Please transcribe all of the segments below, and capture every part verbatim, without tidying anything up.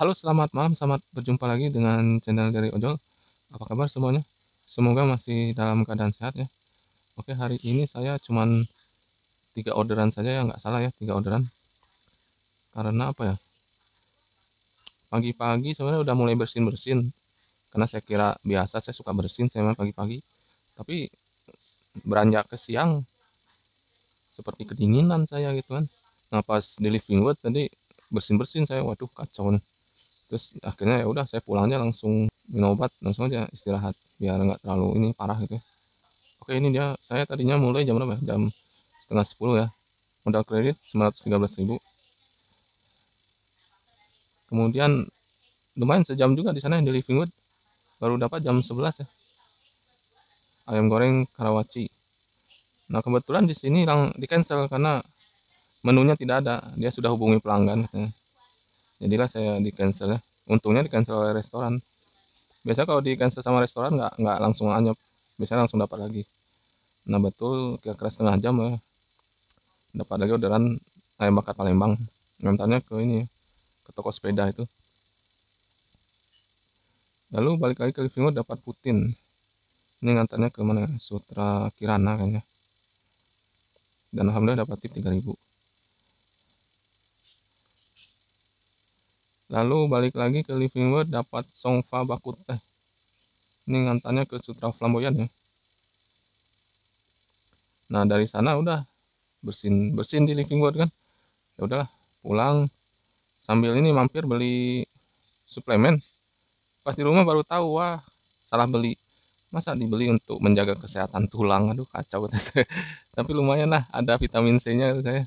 Halo, selamat malam, selamat berjumpa lagi dengan channel dari Ojol. Apa kabar semuanya? Semoga masih dalam keadaan sehat ya. Oke, hari ini saya cuman tiga orderan saja ya, nggak salah ya, tiga orderan. Karena apa ya? Pagi-pagi sebenarnya udah mulai bersin-bersin. Karena saya kira biasa, saya suka bersin saya pagi-pagi. Tapi beranjak ke siang seperti kedinginan saya gitu kan. Nah, pas di Living World tadi bersin-bersin saya, waduh kacau nih. Terus akhirnya ya udah saya pulangnya langsung minum obat, langsung aja istirahat biar nggak terlalu ini parah gitu ya. Oke, ini dia, saya tadinya mulai jam berapa ya? Jam setengah sepuluh ya. Modal kredit sembilan ratus tiga belas ribu. Kemudian lumayan sejam juga di sana di Living World, baru dapat jam sebelas ya. Ayam goreng Karawaci. Nah, kebetulan di sini di cancel karena menunya tidak ada. Dia sudah hubungi pelanggan katanya. Jadilah saya di cancel ya. Untungnya di cancel oleh restoran. Biasanya kalau di cancel sama restoran nggak nggak langsung anyep, biasanya langsung dapat lagi. Nah, betul kira-kira setengah jam ya, dapat lagi orderan ayam bakar Palembang. Ngantarnya ke ini, ke toko sepeda itu. Lalu balik lagi ke Living World, dapat Putin. Ini ngantarnya ke mana? Sutra Kirana kayaknya. Dan alhamdulillah dapat tip tiga ribu. Lalu balik lagi ke Living World, dapat Songfa bakuteh. Ini ngantarnya ke Sutra Flamboyan ya. Nah, dari sana udah bersin bersin di Living World kan. Ya udahlah, pulang sambil ini mampir beli suplemen. Pas di rumah baru tahu, wah salah beli. Masa dibeli untuk menjaga kesehatan tulang, aduh kacau. Tapi lumayan lah, ada vitamin C-nya saya.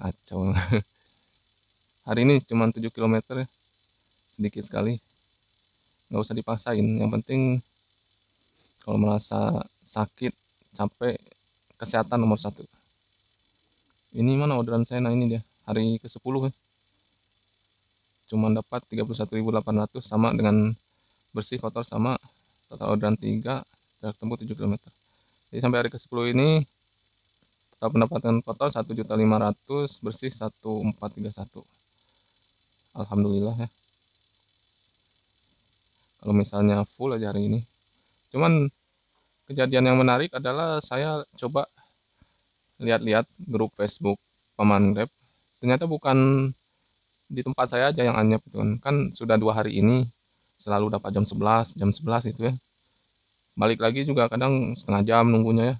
Kacau. Hari ini cuma tujuh kilometer ya. Sedikit sekali. Nggak usah dipaksain. Yang penting kalau merasa sakit, capek, kesehatan nomor satu. Ini mana orderan saya? Nah, ini dia. Hari ke sepuluh ya. Cuma dapat tiga puluh satu ribu delapan ratus, sama dengan bersih kotor, sama total orderan tiga, jarak tempuh tujuh kilometer. Jadi sampai hari ke sepuluh ini total pendapatan kotor satu juta lima ratus ribu, bersih satu juta empat ratus tiga puluh satu ribu. Alhamdulillah ya. Kalau misalnya full aja hari ini. Cuman kejadian yang menarik adalah saya coba lihat-lihat grup Facebook Paman Grab. Ternyata bukan di tempat saya aja yang anyep itu kan. Kan sudah dua hari ini selalu dapat jam sebelas, jam sebelas itu ya. Balik lagi juga kadang setengah jam nunggunya ya.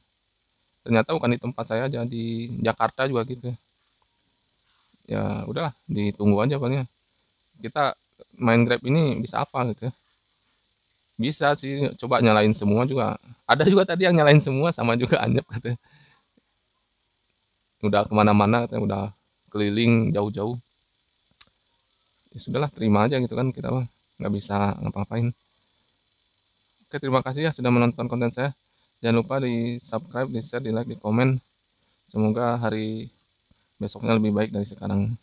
Ternyata bukan di tempat saya aja, di Jakarta juga gitu ya. Ya udahlah, ditunggu aja palingnya. Kita main Grab ini bisa apa gitu ya. Bisa sih coba nyalain semua juga. Ada juga tadi yang nyalain semua, sama juga anyep katanya. Udah kemana-mana katanya, udah keliling jauh-jauh. Ya sudahlah, terima aja gitu kan, kita mah nggak bisa ngapa-ngapain. Oke, terima kasih ya sudah menonton konten saya. Jangan lupa di subscribe, di share, di like, di komen. Semoga hari besoknya lebih baik dari sekarang.